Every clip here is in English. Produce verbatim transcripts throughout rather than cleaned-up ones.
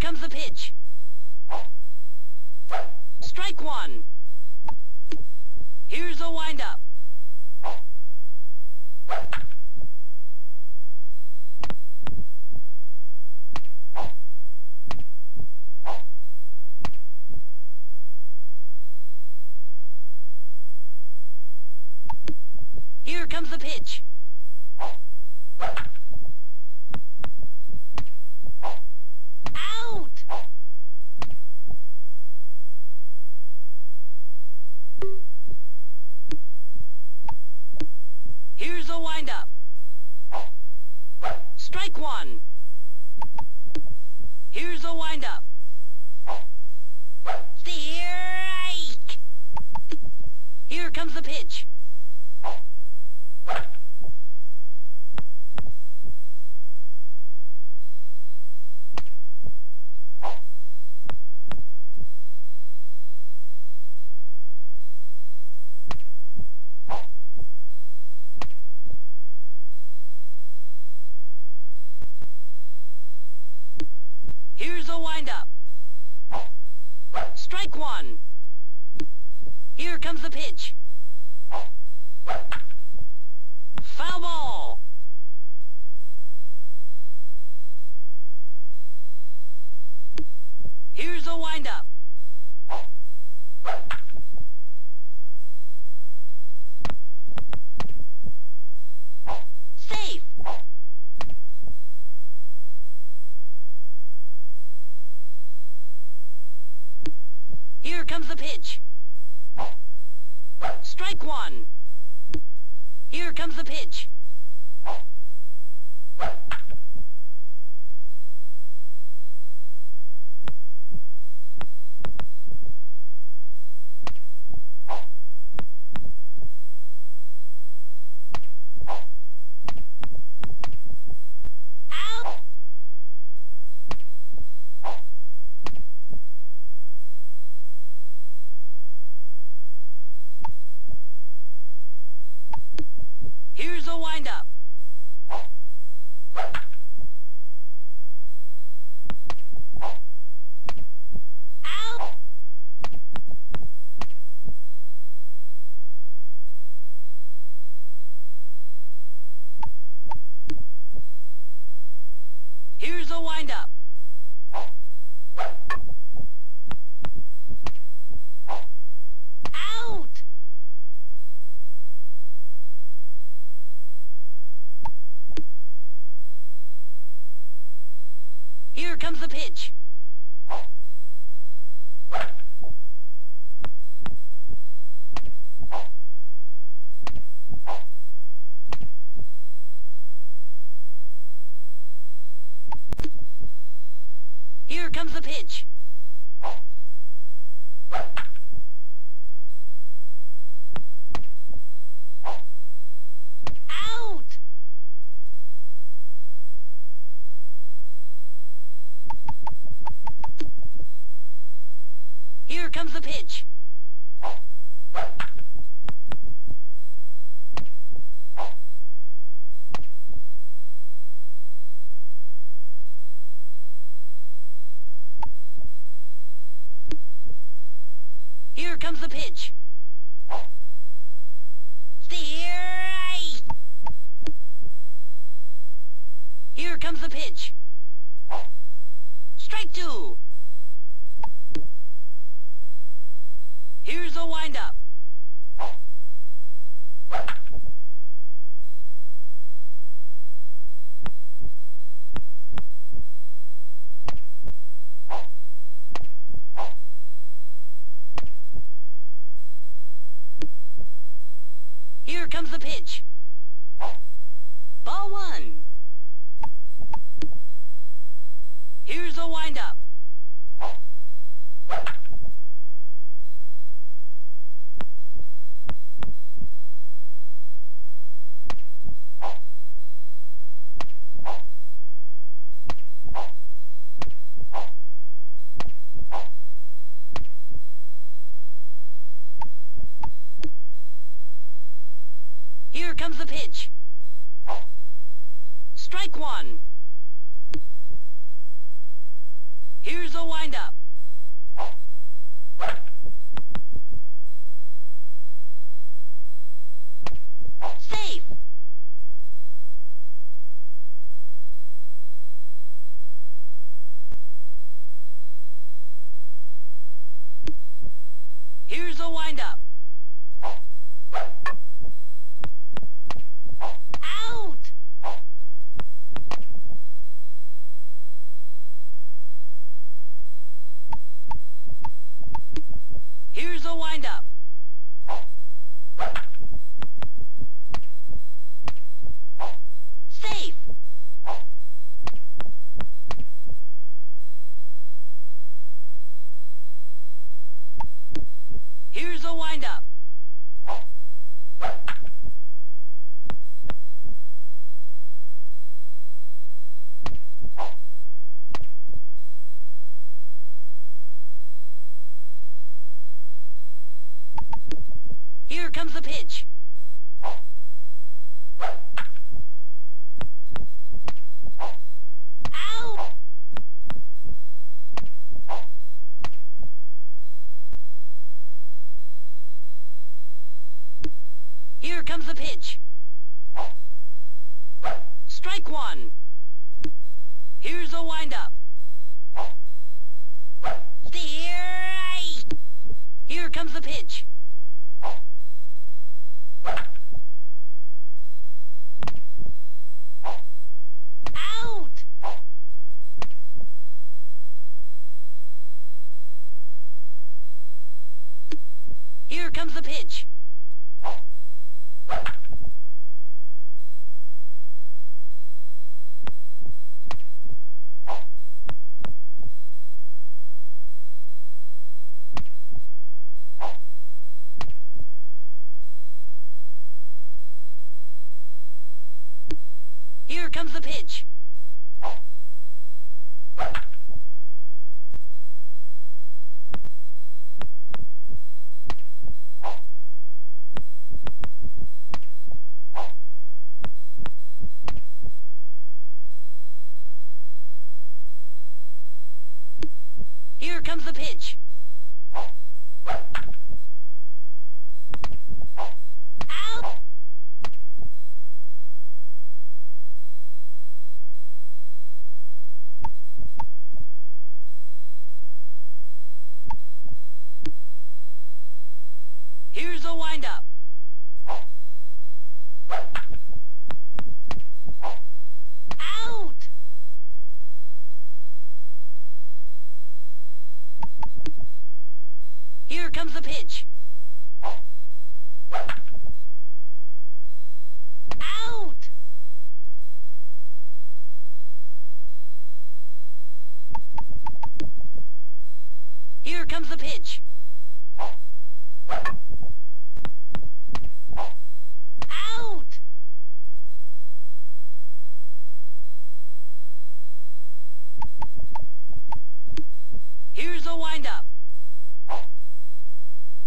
Here comes the pitch. Strike one. Here's a windup. Here comes the pitch. Out. Here's a windup. Strike one. Here's a windup. Strike. Here comes the pitch. Here's a windup. Strike one. Here comes the pitch. Foul ball. Here's a windup. Safe. Here comes the pitch. Strike one. Here comes the pitch. Out. Here's a windup. Out. Here's a windup. Out. Here comes the pitch. Here comes the pitch. Out. Here comes the pitch. Here comes the pitch. Strike. Here comes the pitch. Strike two. Here's a windup. Here comes the pitch. Ball one. Here's a windup. Here comes the pitch. Strike one. Here Here's a wind-up. Safe. Here's a wind-up. Out. Here's a wind-up. Safe. Here's a wind-up. Here comes the pitch. Ow! Here comes the pitch. Strike one. Here's a wind-up. Here comes the pitch. Out. Here comes the pitch. Here comes the pitch. Here comes the pitch. Out. Here's a wind-up.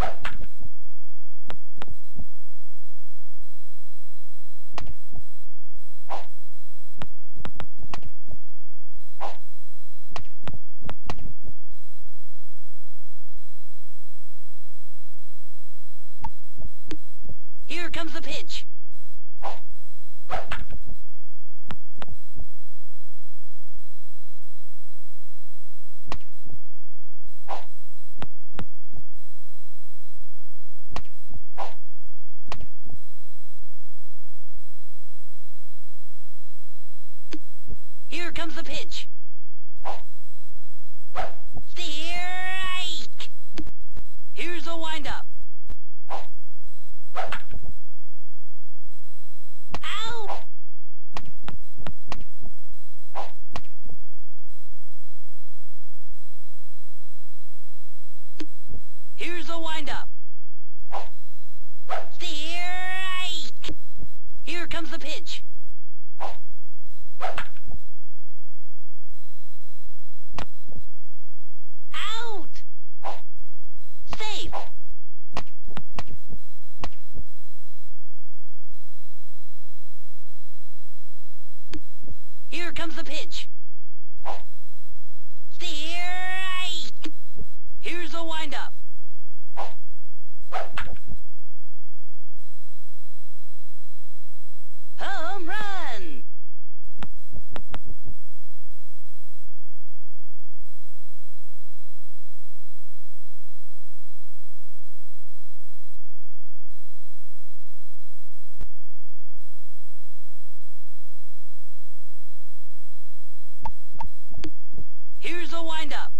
Out! Here comes the pitch. Out! Here comes the pitch. Out! Here's a wind-up. Here comes the pitch. Here comes the pitch. Strike. Here's a wind-up. Ow! Here's a wind-up. Strike! Here comes the pitch. Out! Safe! Here comes the pitch. Steer! lined up. Home run! Here's the wind up.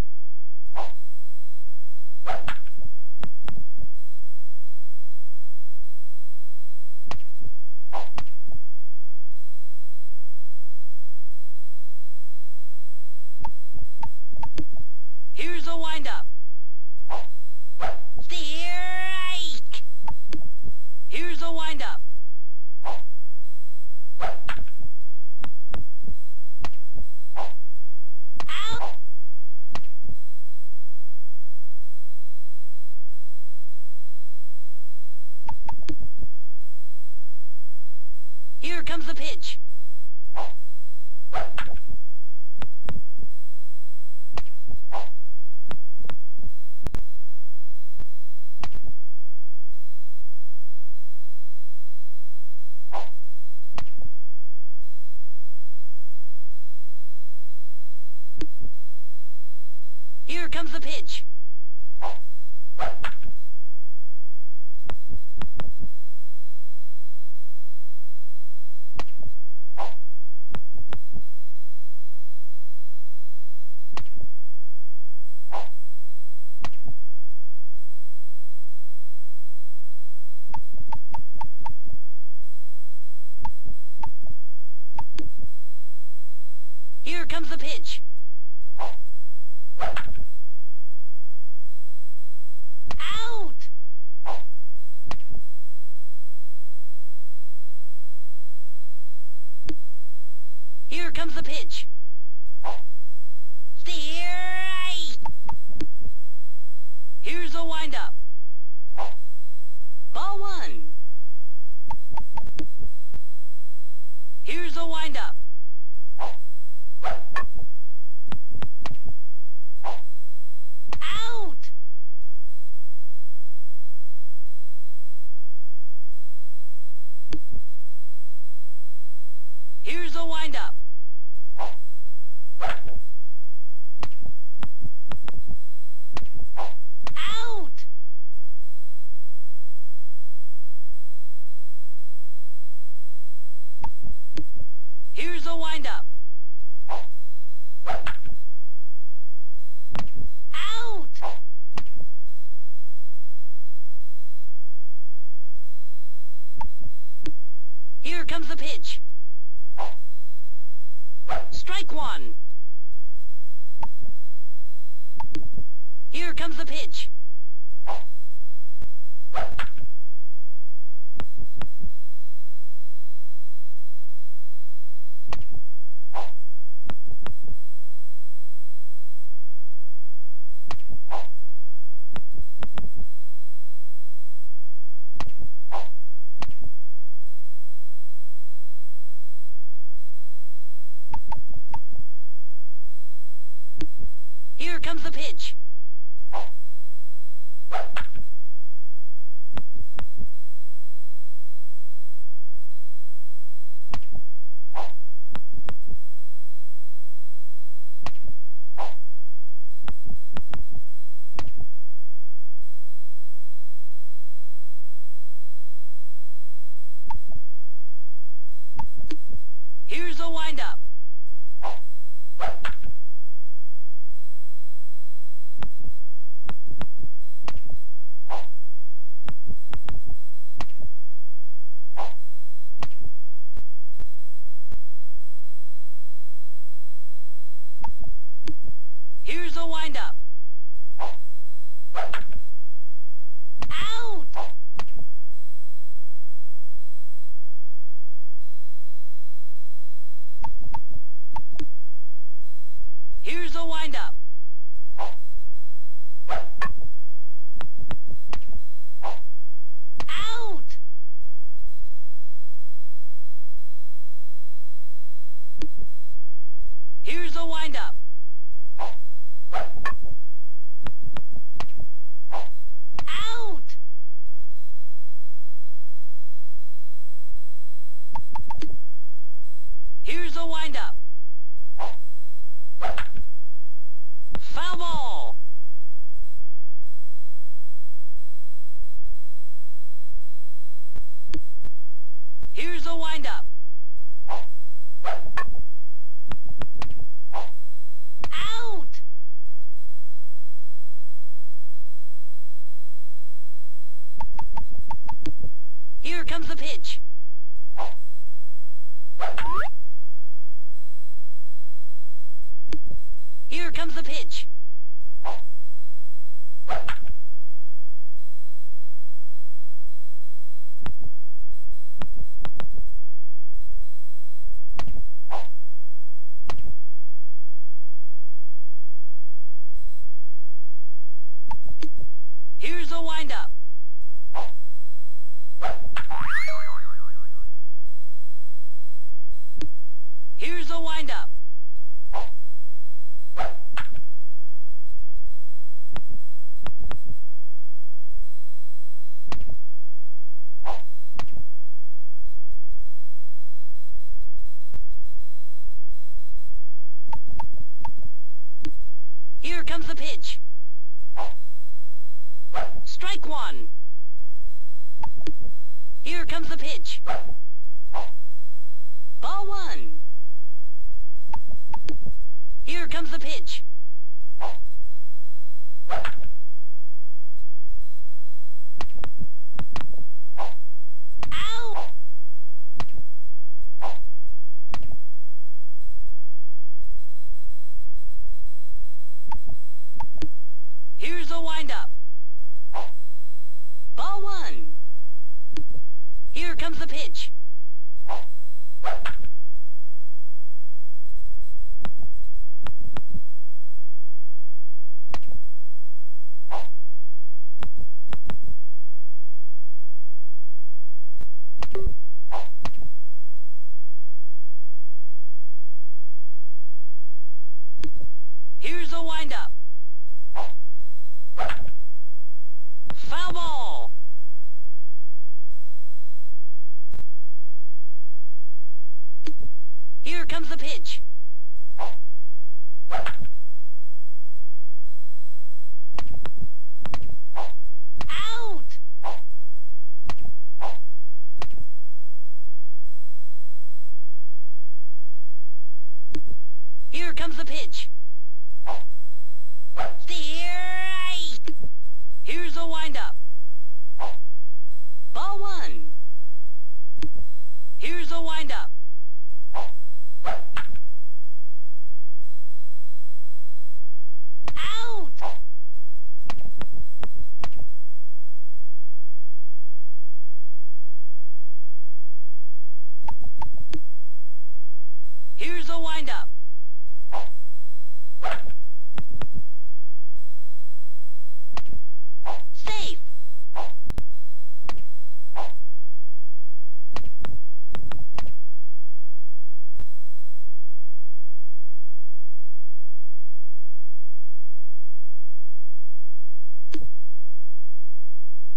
Here's the wind up. Strike. Here's the wind up. Here comes the pitch. Here comes the pitch. Here comes the pitch. Out! Here comes the pitch. Strike! Here's the wind-up. Ball one. Here's the wind-up. Out! Here's the wind-up. Out! Here's the wind-up. Out! Here comes the pitch. Strike one. Here comes the pitch. Here comes the pitch. Here's the wind-up. Here's the wind-up. Out! Here's the wind-up. Out! Here's the wind-up. wind up. Out! Here comes the pitch. Here comes the pitch. Here's the wind up. Here's the wind up. Here comes the pitch. Strike one. Here comes the pitch. Ball one. Here comes the pitch. Ow! Here's the wind up. Ball one. Here comes the pitch. Here's the wind up. Foul ball. Here comes the pitch. Out. Here comes the pitch. Here's the wind-up. Ball one. Here's the wind-up. Out! Here's the wind-up. Safe.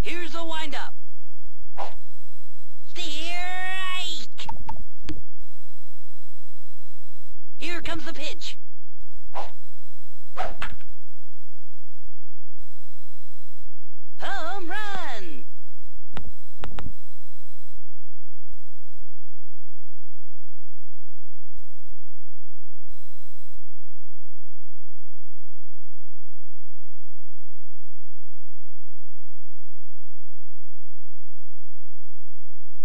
Here's the wind up. Strike. Here comes the pitch. Home run!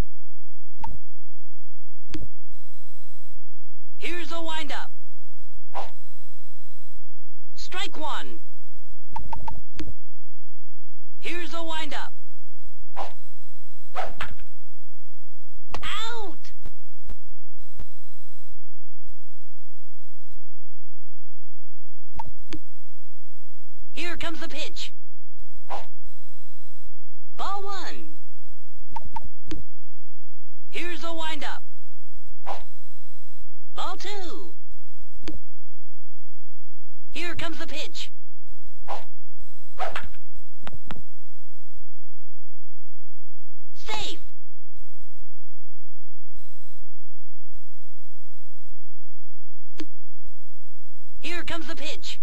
Here's the wind up. Strike one. Here's the wind up. Out! Here comes the pitch. Ball one. Here's the wind up. Ball two. Here comes the pitch. Safe. Here comes the pitch.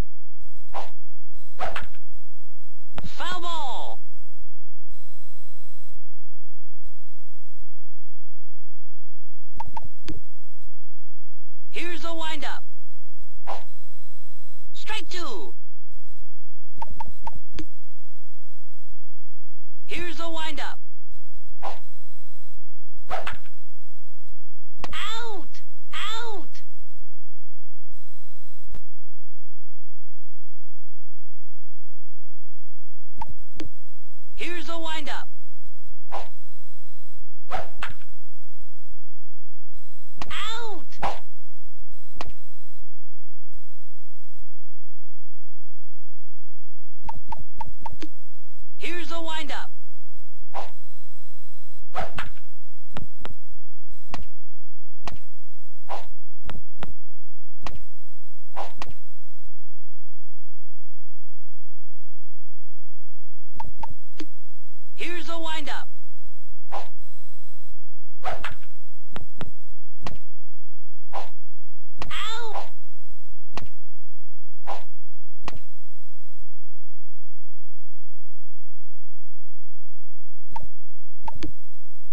Foul ball. lined up. Out! Out! Here's a wind up. Out! Here's a wind up. Here's a wind up. Ow!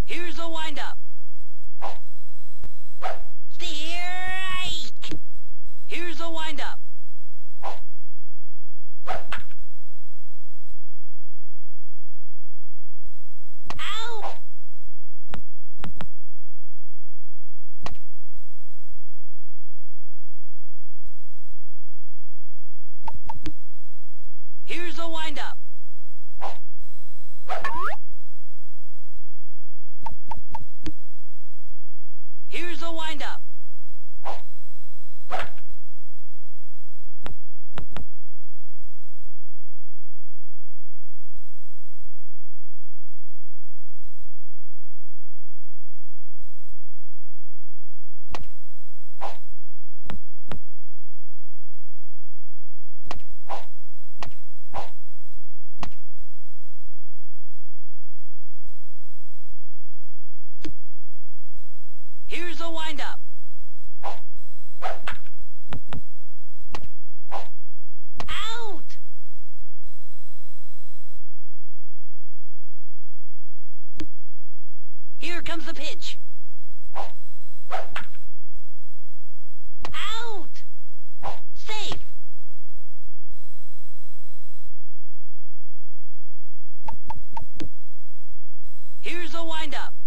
Here's a wind up. Strike! Here's a wind up. Ow! Here's a wind up. Here's a wind up. Here's a wind up. Out! Here comes the pitch. Out! Safe! Here's a wind up.